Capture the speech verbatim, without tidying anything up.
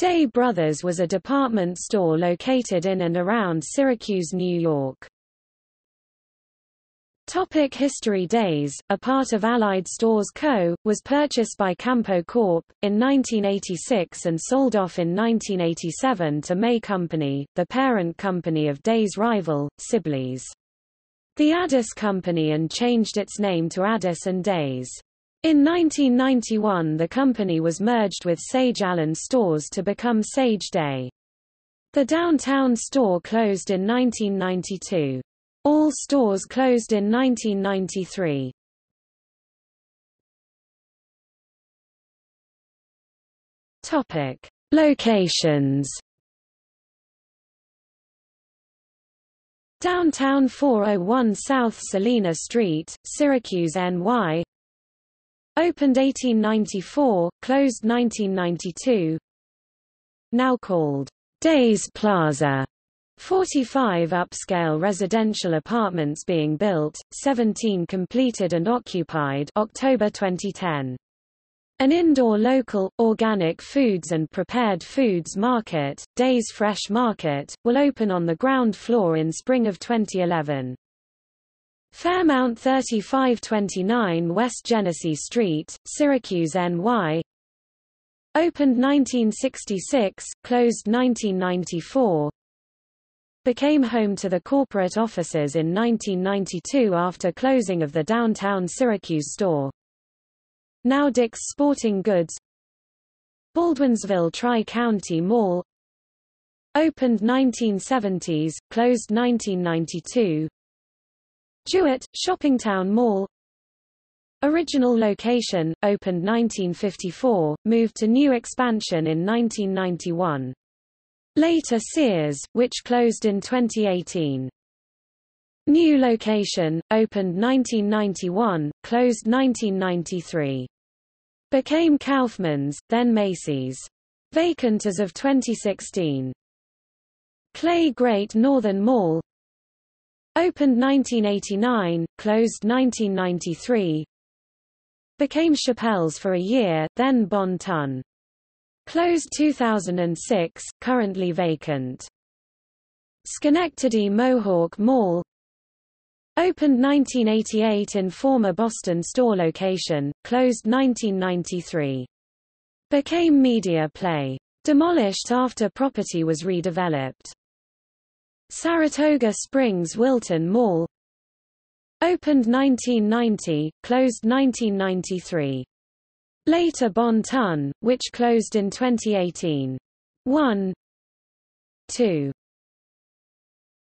Dey Brothers was a department store located in and around Syracuse, New York. Topic history. Dey's, a part of Allied Stores Corporation, was purchased by Campo Corporation in nineteen eighty-six and sold off in nineteen eighty-seven to May Company, the parent company of Dey's rival, Sibley's. The Addis Company and changed its name to Addis and Dey's. In nineteen ninety-one the company was merged with Sage Allen Stores to become Sage Day. The downtown store closed in nineteen ninety-two. All stores closed in nineteen ninety-three. Topic: Locations. Downtown, four oh one South Salina Street, Syracuse, N Y. Opened eighteen ninety-four, closed nineteen ninety-two. Now called Dey's Plaza. forty-five upscale residential apartments being built, seventeen completed and occupied October twenty ten. An indoor local, organic foods and prepared foods market, Dey's Fresh Market, will open on the ground floor in spring of twenty eleven. Fairmount thirty-five twenty-nine West Genesee Street, Syracuse, N Y. Opened nineteen sixty-six, closed nineteen ninety-four. Became home to the corporate offices in nineteen ninety-two after closing of the downtown Syracuse store. Now Dick's Sporting Goods. Baldwinsville Tri-County Mall. Opened nineteen seventies, closed nineteen ninety-two. Jewett, Shoppingtown Mall. Original location, opened nineteen fifty-four, moved to new expansion in nineteen ninety-one. Later Sears, which closed in twenty eighteen. New location, opened nineteen ninety-one, closed nineteen ninety-three. Became Kaufman's, then Macy's. Vacant as of twenty sixteen. Clay Great Northern Mall. Opened nineteen eighty-nine, closed nineteen ninety-three. Became Chappell's for a year, then Bon Ton. Closed two thousand six, currently vacant. Schenectady Mohawk Mall. Opened nineteen eighty-eight in former Boston store location, closed nineteen ninety-three. Became Media Play. Demolished after property was redeveloped. Saratoga Springs Wilton Mall. Opened nineteen ninety, closed nineteen ninety-three. Later Bon Ton, which closed in twenty eighteen. one two